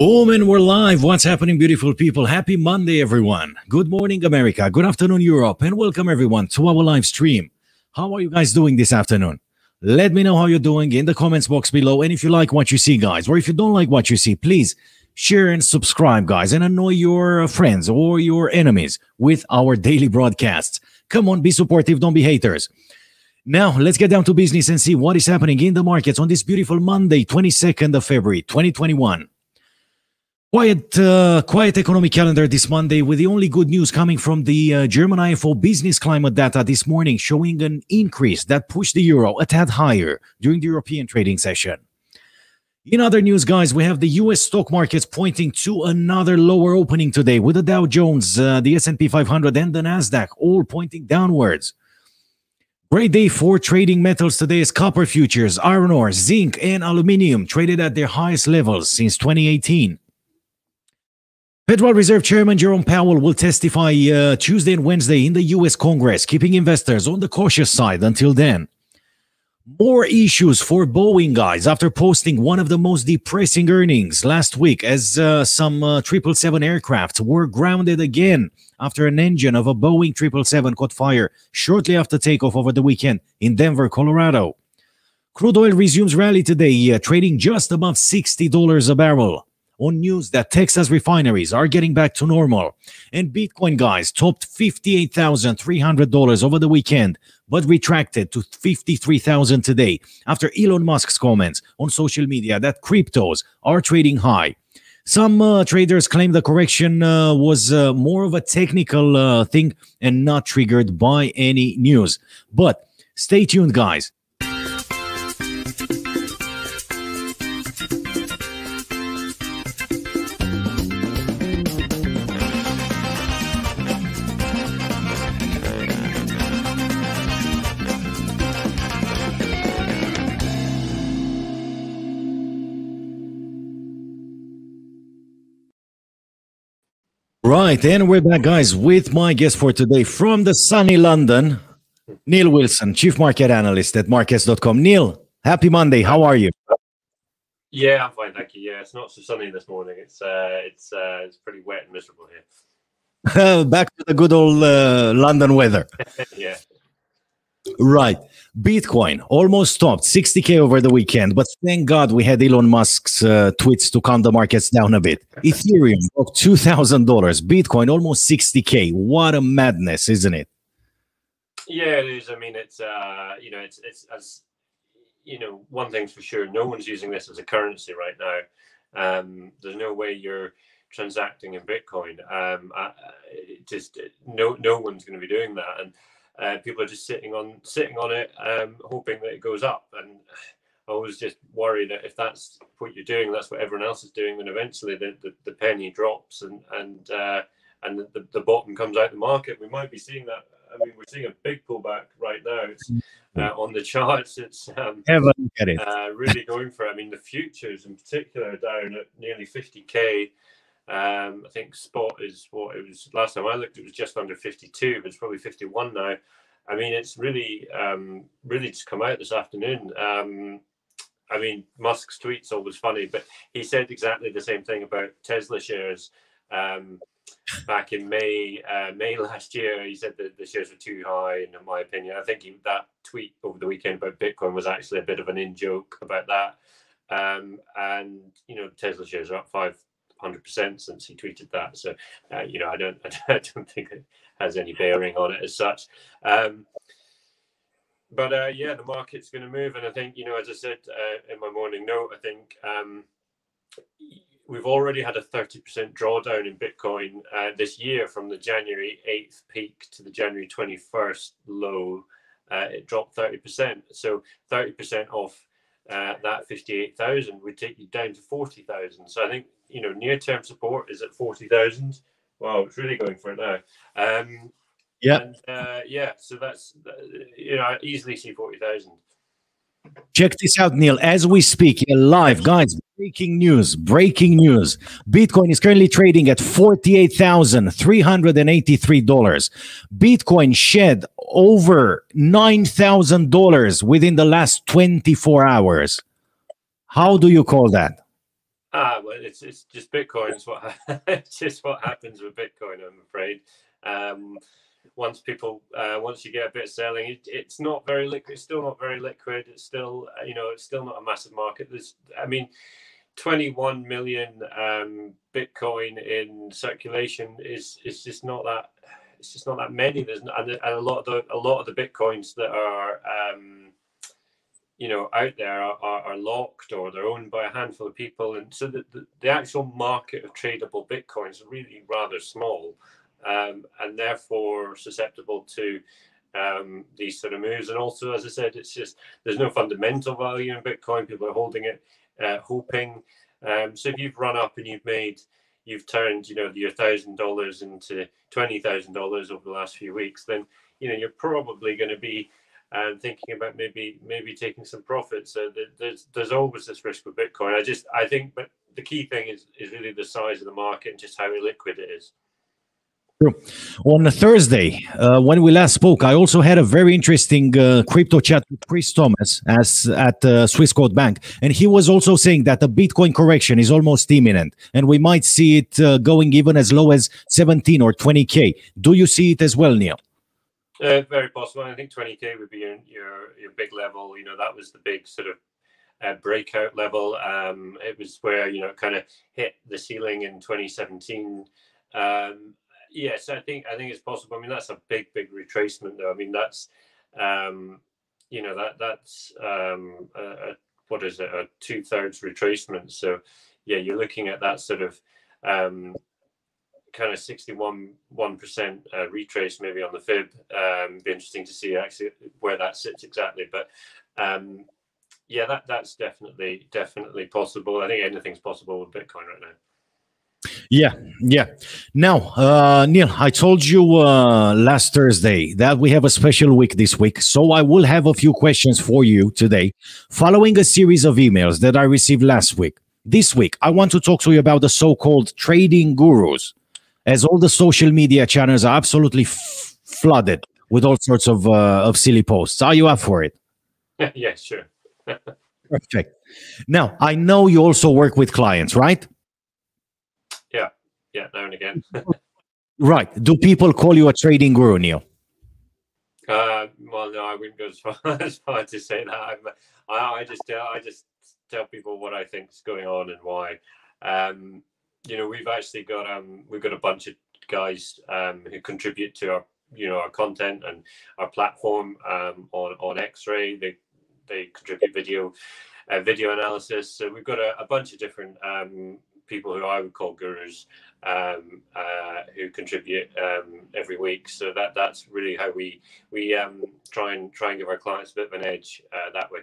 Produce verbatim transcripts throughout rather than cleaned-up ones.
Bowman, we're live. What's happening, beautiful people? Happy Monday, everyone. Good morning, America. Good afternoon, Europe. And welcome, everyone, to our live stream. How are you guys doing this afternoon? Let me know how you're doing in the comments box below. And if you like what you see, guys, or if you don't like what you see, please share and subscribe, guys, and annoy your friends or your enemies with our daily broadcasts. Come on, be supportive. Don't be haters. Now, let's get down to business and see what is happening in the markets on this beautiful Monday, twenty-second of February, twenty twenty-one. Quiet, uh, quiet economic calendar this Monday, with the only good news coming from the uh, German I F O business climate data this morning, showing an increase that pushed the euro a tad higher during the European trading session. In other news, guys, we have the U S stock markets pointing to another lower opening today, with the Dow Jones, uh, the S and P five hundred, and the Nasdaq all pointing downwards. Great day for trading metals today, as copper futures, iron ore, zinc, and aluminium traded at their highest levels since twenty eighteen. Federal Reserve Chairman Jerome Powell will testify uh, Tuesday and Wednesday in the U S Congress, keeping investors on the cautious side until then. More issues for Boeing, guys, after posting one of the most depressing earnings last week, as uh, some uh, triple seven aircraft were grounded again after an engine of a Boeing triple seven caught fire shortly after takeoff over the weekend in Denver, Colorado. Crude oil resumes rally today, uh, trading just above sixty dollars a barrel. On news that Texas refineries are getting back to normal. And Bitcoin, guys, topped fifty-eight thousand three hundred dollars over the weekend, but retracted to fifty-three thousand dollars today after Elon Musk's comments on social media that cryptos are trading high. Some uh, traders claim the correction uh, was uh, more of a technical uh, thing and not triggered by any news. But stay tuned, guys. Right, and we're back, guys, with my guest for today from the sunny London, Neil Wilson, Chief Market Analyst at Markets dot com. Neil, happy Monday. How are you? Yeah, I'm fine, thank you. Yeah, it's not so sunny this morning. It's uh, it's uh, it's pretty wet and miserable here. Back to the good old uh, London weather. Yeah. Right. Bitcoin almost topped sixty K over the weekend, but thank God we had Elon Musk's uh, tweets to calm the markets down a bit. Ethereum broke two thousand dollars, Bitcoin almost sixty K. What a madness, isn't it? Yeah, it is. I mean, it's, uh, you know, it's, it's, as you know, one thing's for sure, no one's using this as a currency right now. Um, there's no way you're transacting in Bitcoin. Um, I, it just, no, no one's going to be doing that. And Uh, people are just sitting on sitting on it, um, hoping that it goes up. And I always just worry that if that's what you're doing, that's what everyone else is doing, then eventually the, the, the penny drops and and uh, and the, the bottom comes out of the market. We might be seeing that. I mean, we're seeing a big pullback right now. It's, uh, on the charts, it's um, get it. uh, really going for it. I mean, the futures in particular are down at nearly fifty K. Um, I think spot is what it was last time I looked. It was just under fifty-two, but it's probably fifty-one now. I mean, it's really, um, really just come out this afternoon. Um, I mean, Musk's tweet's always funny, but he said exactly the same thing about Tesla shares um, back in May, uh, May last year. He said that the shares were too high, and in my opinion, I think he, that tweet over the weekend about Bitcoin was actually a bit of an in joke about that. Um, and you know, Tesla shares are up five. one hundred percent since he tweeted that, so uh, you know, I don't, I don't think it has any bearing on it as such. Um, but uh, yeah, the market's going to move, and I think, you know, as I said uh, in my morning note, I think um, we've already had a thirty percent drawdown in Bitcoin uh, this year from the January eighth peak to the January twenty-first low. Uh, it dropped thirty percent, so thirty percent off. Uh, that fifty-eight thousand would take you down to forty thousand. So I think, you know, near-term support is at forty thousand. Wow, it's really going for it now. Um, yeah. And, uh, yeah, so that's, you know, I easily see forty thousand. Check this out, Neil. As we speak, live, guys, breaking news, breaking news. Bitcoin is currently trading at forty-eight thousand three hundred eighty-three dollars. Bitcoin shed over nine thousand dollars within the last twenty-four hours. How do you call that? Ah, well, it's it's just Bitcoin. It's what it's just what happens with Bitcoin, I'm afraid. Um, once people, uh, once you get a bit of selling, it, it's not very liquid. It's still not very liquid. It's still, you know, it's still not a massive market. There's, I mean, twenty-one million um, Bitcoin in circulation is is just not that. It's just not that many. There's not, and a lot of the a lot of the Bitcoins that are um, you know, out there are, are, are locked, or they're owned by a handful of people, and so the, the, the actual market of tradable Bitcoins is really rather small, um, and therefore susceptible to um, these sort of moves. And also, as I said, it's just there's no fundamental value in Bitcoin. People are holding it, uh, hoping. Um, so if you've run up and you've made, you've turned, you know, your thousand dollars into twenty thousand dollars over the last few weeks, then you know you're probably going to be and thinking about maybe maybe taking some profits. So there's there's always this risk with Bitcoin. I just I think, but the key thing is is really the size of the market and just how illiquid it is. True. On a Thursday, uh, when we last spoke, I also had a very interesting uh, crypto chat with Chris Thomas as at uh, Swissquote Bank, and he was also saying that the Bitcoin correction is almost imminent, and we might see it uh, going even as low as seventeen or twenty K. Do you see it as well, Neil? Uh, very possible. I think twenty K would be your, your your big level. You know, that was the big sort of uh, breakout level. Um, it was where, you know, it kind of hit the ceiling in twenty seventeen. Um, yes, I think I think it's possible. I mean, that's a big, big retracement, though. I mean, that's um, you know that that's um, a, a, what is it, a two thirds retracement. So yeah, you're looking at that sort of. Um, kind of sixty-one one percent uh, retrace maybe on the fib. Um be interesting to see actually where that sits exactly, but um yeah, that that's definitely definitely possible. I think anything's possible with Bitcoin right now. Yeah yeah Now, uh Neil, I told you uh last Thursday that we have a special week this week, so I will have a few questions for you today following a series of emails that I received last week. This week I want to talk to you about the so-called trading gurus, as all the social media channels are absolutely f flooded with all sorts of, uh, of silly posts. Are you up for it? Yeah, sure. Perfect. Now, I know you also work with clients, right? Yeah, yeah, now and again. Right. Do people call you a trading guru, Neil? Uh, well, no, I wouldn't go as far as, far to say that. I'm, I, I, just tell, I just tell people what I think is going on and why. Um, You know, we've actually got um we've got a bunch of guys um who contribute to our you know our content and our platform um on on X-Ray. They they contribute video uh, video analysis. So we've got a, a bunch of different um people who I would call gurus um uh who contribute um every week. So that that's really how we we um try and try and give our clients a bit of an edge uh, that way.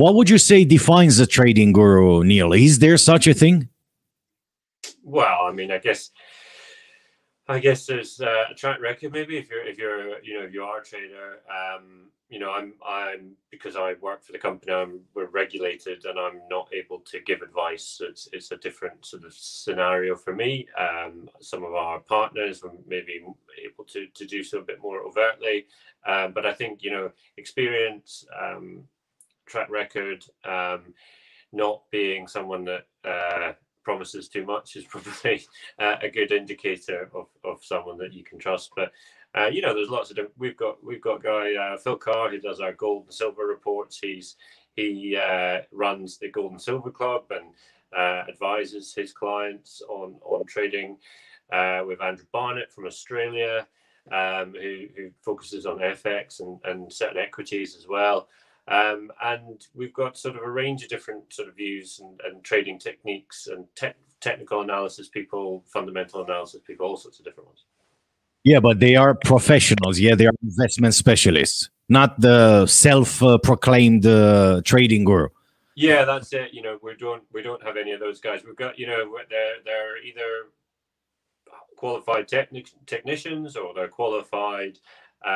What would you say defines a trading guru, Neil? Is there such a thing? Well, I mean, I guess, I guess there's uh, a track record. Maybe if you're, if you're, you know, if you are a trader, um, you know, I'm, I'm because I work for the company. I'm we're regulated, and I'm not able to give advice. So it's, it's a different sort of scenario for me. Um, some of our partners were maybe able to to do so a bit more overtly, uh, but I think, you know, experience, um, track record, um, not being someone that. Uh, promises too much is probably uh, a good indicator of, of someone that you can trust. But uh, you know, there's lots of different, we've got we've got guy uh, Phil Carr, who does our gold and silver reports. He's he uh, runs the Gold and Silver Club and uh, advises his clients on on trading. Uh, with Andrew Barnett from Australia, um, who who focuses on F X and and certain equities as well. Um, and we've got sort of a range of different sort of views and, and trading techniques and te technical analysis people, fundamental analysis people, all sorts of different ones. Yeah, but they are professionals. Yeah, they are investment specialists, not the self-proclaimed uh, trading guru. Yeah, that's it. You know, we don't we don't have any of those guys. We've got, you know, they're they're either qualified technic technicians or they're qualified.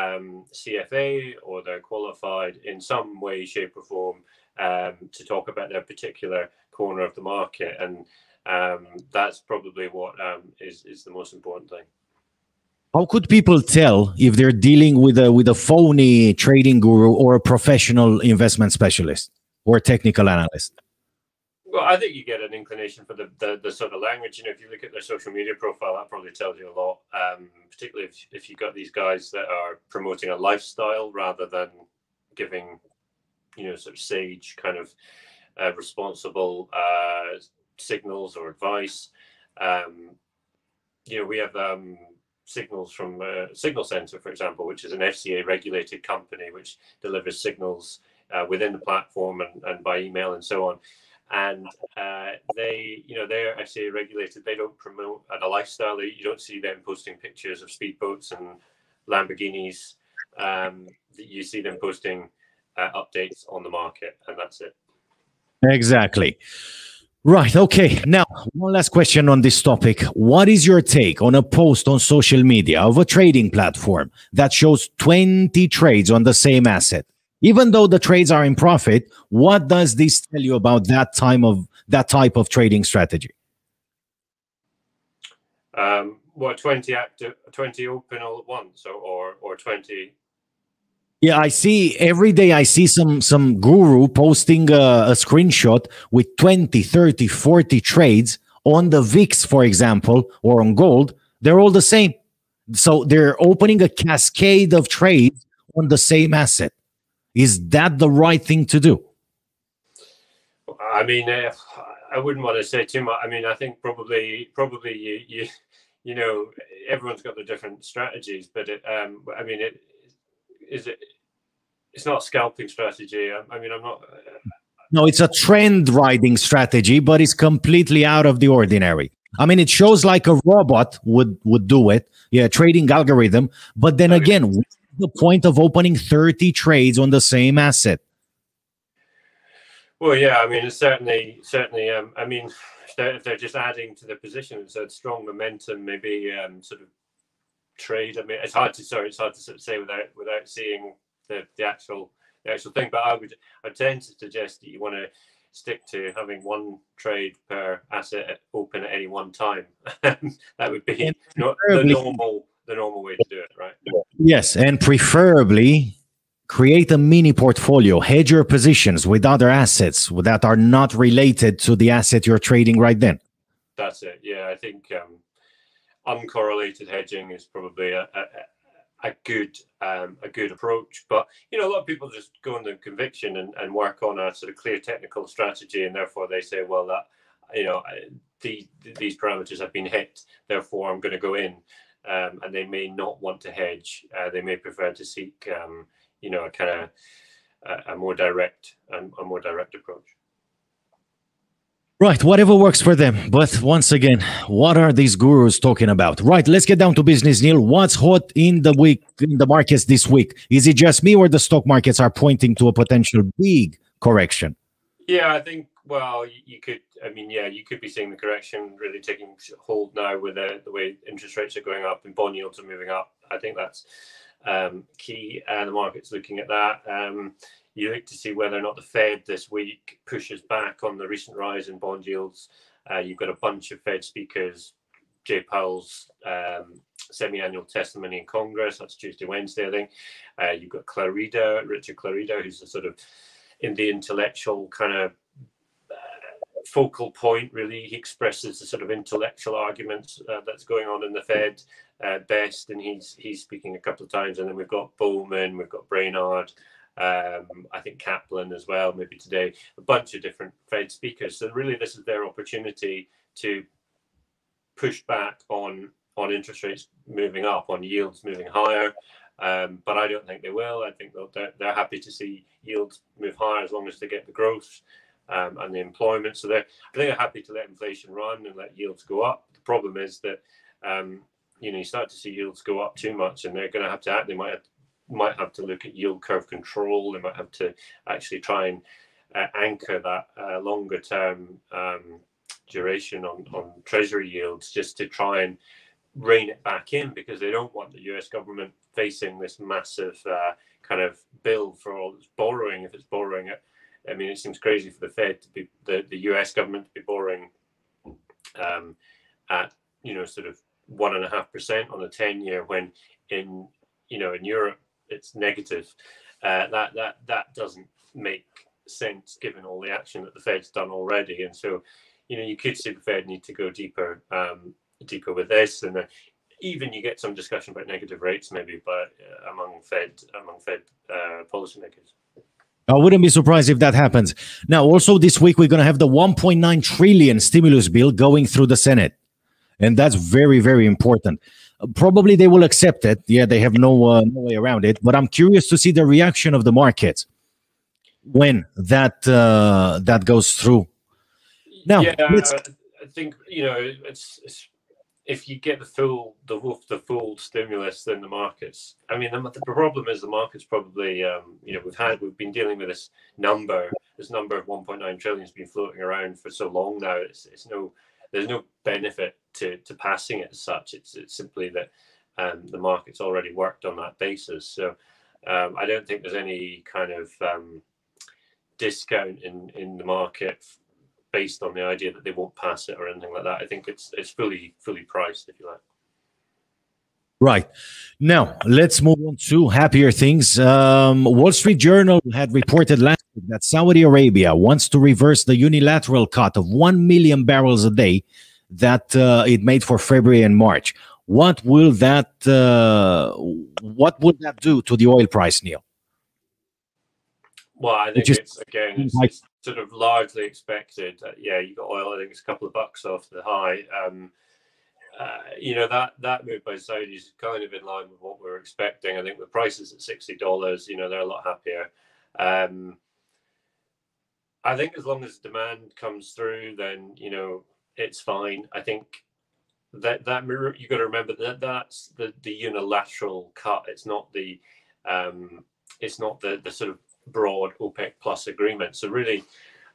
Um, C F A, or they're qualified in some way, shape or form um, to talk about their particular corner of the market, and um, that's probably what um, is, is the most important thing. How could people tell if they're dealing with a, with a phony trading guru or a professional investment specialist or technical analyst? Well, I think you get an inclination for the, the, the sort of language. You know, if you look at their social media profile, that probably tells you a lot, um, particularly if, if you've got these guys that are promoting a lifestyle rather than giving, you know, sort of sage kind of uh, responsible uh, signals or advice. Um, you know, we have um, signals from uh, Signal Center, for example, which is an F C A regulated company which delivers signals uh, within the platform and, and by email and so on. And uh, they, you know, they're F C A regulated. They don't promote a lifestyle. They, you don't see them posting pictures of speedboats and Lamborghinis. Um, you see them posting uh, updates on the market, and that's it. Exactly. Right. Okay. Now, one last question on this topic. What is your take on a post on social media of a trading platform that shows twenty trades on the same asset? Even though the trades are in profit, what does this tell you about that time of that type of trading strategy? Um, what, twenty active, twenty open all at once, or or twenty? Yeah, I see every day. I see some some guru posting a, a screenshot with twenty, thirty, forty trades on the V I X, for example, or on gold. They're all the same, so they're opening a cascade of trades on the same asset. Is that the right thing to do? I mean, uh, I wouldn't want to say too much. I mean, I think probably, probably you, you, you know, everyone's got their different strategies. But it, um, I mean, it is it. It's not a scalping strategy. I, I mean, I'm not. Uh, no, it's a trend riding strategy, but it's completely out of the ordinary. I mean, it shows like a robot would would do it. Yeah, trading algorithm. But then okay. again. The point of opening thirty trades on the same asset? Well, yeah, I mean, it's certainly, certainly. Um, I mean, if they're, if they're just adding to the position, it's a strong momentum, maybe um, sort of trade. I mean, it's hard to sorry, it's hard to sort of say without without seeing the the actual the actual thing. But I would, I tend to suggest that you want to stick to having one trade per asset at, open at any one time. That would be not the normal. The normal way to do it, right? Yes, and preferably create a mini portfolio, hedge your positions with other assets that are not related to the asset you're trading right then. That's it. Yeah, I think um, uncorrelated hedging is probably a, a, a good um, a good approach. But you know, a lot of people just go on their conviction and, and work on a sort of clear technical strategy, and therefore they say, well, that you know, the, these parameters have been hit, therefore I'm going to go in. Um, and they may not want to hedge. Uh, they may prefer to seek, um, you know, a kind of a, a more direct, um, a more direct approach. Right, whatever works for them. But once again, what are these gurus talking about? Right, let's get down to business, Neil. What's hot in the week in the markets this week? Is it just me, or the stock markets are pointing to a potential big correction? Yeah, I think. Well, you could. I mean, yeah, you could be seeing the correction really taking hold now with the, the way interest rates are going up and bond yields are moving up. I think that's um, key, and the market's looking at that. Um, you look to see whether or not the Fed this week pushes back on the recent rise in bond yields. Uh, you've got a bunch of Fed speakers. Jay Powell's um, semi-annual testimony in Congress. That's Tuesday, Wednesday, I think. Uh, you've got Clarida, Richard Clarida, who's a sort of in the intellectual kind of focal point, really. He expresses the sort of intellectual arguments uh, that's going on in the Fed uh, best, and he's he's speaking a couple of times. And then we've got Bowman, we've got Brainard, um, I think Kaplan as well, maybe today, a bunch of different Fed speakers. So really this is their opportunity to push back on, on interest rates moving up, on yields moving higher. Um, but I don't think they will. I think they'll, they're, they're happy to see yields move higher as long as they get the growth. Um, and the employment, so they're I think they're happy to let inflation run and let yields go up. The problem is that um, you know, you start to see yields go up too much, and they're going to have to act. They might have, might have to look at yield curve control. They might have to actually try and uh, anchor that uh, longer term um, duration on on Treasury yields, just to try and rein it back in, because they don't want the U S government facing this massive uh, kind of bill for all its borrowing if it's borrowing it. I mean, it seems crazy for the Fed to be the, the U S government to be borrowing um, at, you know, sort of one and a half percent on a ten year, when in, you know, in Europe, it's negative. Uh, that that that doesn't make sense given all the action that the Fed's done already. And so, you know, you could see the Fed need to go deeper, um, deeper with this. And then even you get some discussion about negative rates, maybe, but uh, among Fed, among Fed uh, policymakers. I wouldn't be surprised if that happens. Now, also this week, we're going to have the one point nine trillion stimulus bill going through the Senate. And that's very, very important. Probably they will accept it. Yeah, they have no, uh, no way around it. But I'm curious to see the reaction of the markets when that uh, that goes through. Now, yeah, let's... I think, you know, it's, it's, if you get the full the, the full stimulus, then the markets. I mean, the, the problem is the markets probably. Um, you know, we've had we've been dealing with this number. This number of one point nine trillion has been floating around for so long now. It's it's no. There's no benefit to, to passing it as such. It's, it's simply that um, the market's already worked on that basis. So um, I don't think there's any kind of um, discount in, in the market based on the idea that they won't pass it or anything like that. I think it's it's fully fully priced, if you like. Right. Now, let's move on to happier things. Um, Wall Street Journal had reported last week that Saudi Arabia wants to reverse the unilateral cut of one million barrels a day that uh, it made for February and March. What will that uh, what would that do to the oil price, Neil? Well, I think Just, it's, again, it's, it's sort of largely expected. Uh, yeah, you got oil, I think it's a couple of bucks off the high. Um Uh, you know, that that move by Saudi is kind of in line with what we were expecting. I think the prices at sixty dollars, you know, they're a lot happier. Um, I think as long as demand comes through, then, you know, it's fine. I think that that you got to remember that that's the, the unilateral cut. It's not the um, it's not the, the sort of broad OPEC plus agreement. So really,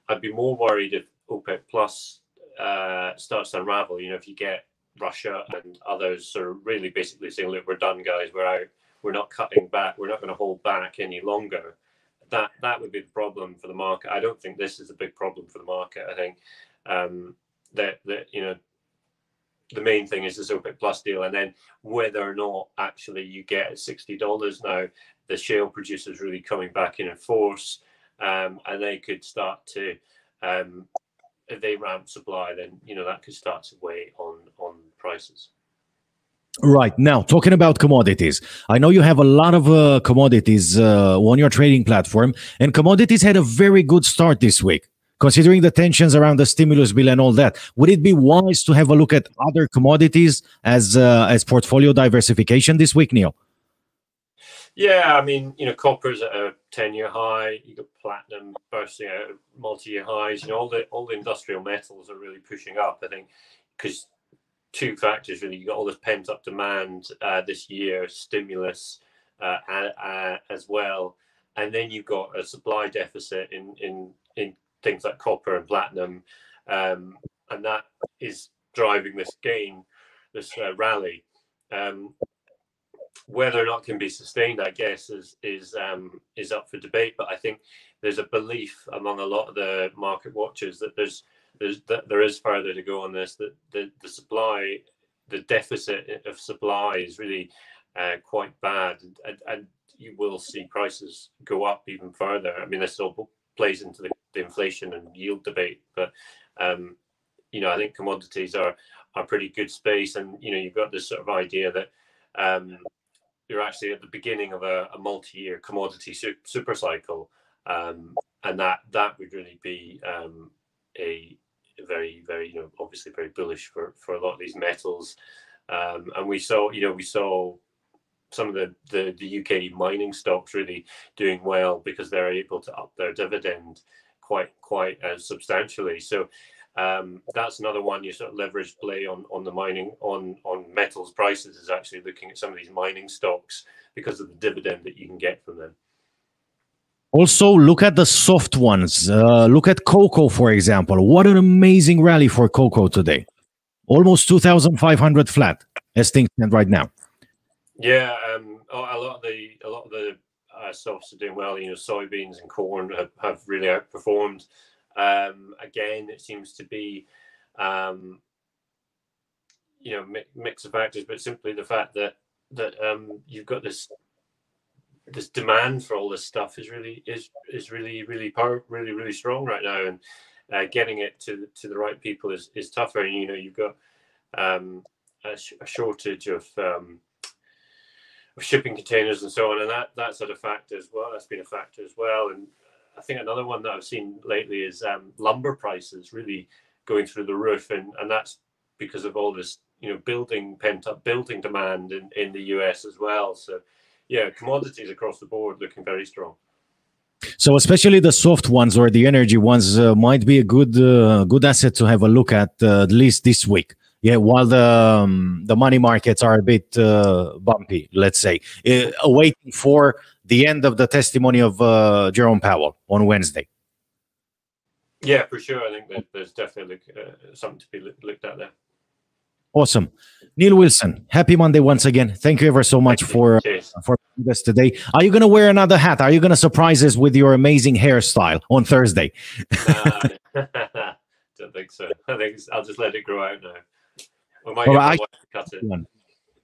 I'd be more worried if OPEC plus uh, starts to unravel. You know, if you get Russia and others are really basically saying, look, we're done, guys, we're out, we're not cutting back, we're not going to hold back any longer, that that would be the problem for the market. I don't think this is a big problem for the market. I think um that that you know the main thing is this OPEC plus deal, and then whether or not actually you get at sixty dollars now, the shale producers really coming back in force, um and they could start to um if they ramp supply, then, you know, that could start to weigh on, on prices. Right. Now, talking about commodities, I know you have a lot of uh, commodities uh, on your trading platform, and commodities had a very good start this week, considering the tensions around the stimulus bill and all that. Would it be wise to have a look at other commodities as, uh, as portfolio diversification this week, Neil? Yeah, I mean, you know, copper's at a ten-year high. You got platinum bursting out of multi-year highs. You know, all the all the industrial metals are really pushing up. I think because two factors really. You got all this pent-up demand uh, this year, stimulus uh, uh, as well, and then you've got a supply deficit in in in things like copper and platinum, um, and that is driving this gain, this uh, rally. Um, Whether or not it can be sustained, I guess, is is um, is up for debate. But I think there's a belief among a lot of the market watchers that there's there's that there is further to go on this. That the the supply, the deficit of supply is really uh, quite bad, and, and you will see prices go up even further. I mean, this all plays into the, the inflation and yield debate. But um, you know, I think commodities are are pretty good space, and you know, you've got this sort of idea that. Um, You're actually at the beginning of a, a multi-year commodity su super cycle, um, and that that would really be um, a very, very, you know, obviously very bullish for for a lot of these metals. Um, and we saw, you know, we saw some of the, the the U K mining stocks really doing well because they're able to up their dividend quite quite uh, substantially. So. Um, that's another one you sort of leverage play on on the mining on on metals prices is actually looking at some of these mining stocks because of the dividend that you can get from them. Also, look at the soft ones. Uh, look at cocoa, for example. What an amazing rally for cocoa today! Almost two thousand five hundred flat as things stand right now. Yeah, um, a lot of the a lot of the uh, stocks are doing well. You know, soybeans and corn have, have really outperformed. Um, again, it seems to be, um, you know, mi mix of factors, but simply the fact that that um, you've got this this demand for all this stuff is really is is really really power, really really strong right now, and uh, getting it to to the right people is is tougher. And, you know, you've got um, a, sh a shortage of um, of shipping containers and so on, and that that's had a factor as well. That's been a factor as well. And I think another one that I've seen lately is um, lumber prices really going through the roof, and and that's because of all this, you know, building pent up building demand in in the U S as well. So yeah, commodities across the board looking very strong. So especially the soft ones or the energy ones uh, might be a good uh, good asset to have a look at, uh, at least this week. Yeah, while the um, the money markets are a bit uh, bumpy, let's say, uh, waiting for the end of the testimony of uh, Jerome Powell on Wednesday. Yeah, for sure. I think that there's definitely uh, something to be looked at there. Awesome. Neil Wilson, happy Monday once again. Thank you ever so much for uh, for us today. Are you going to wear another hat? Are you going to surprise us with your amazing hairstyle on Thursday? uh, I don't think so. I think I'll just let it grow out now. Or might well, I, cut it.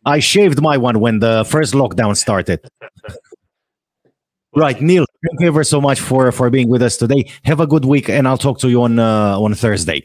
I shaved my one when the first lockdown started. Right, Neil, thank you ever so much for, for being with us today. Have a good week, and I'll talk to you on, uh, on Thursday.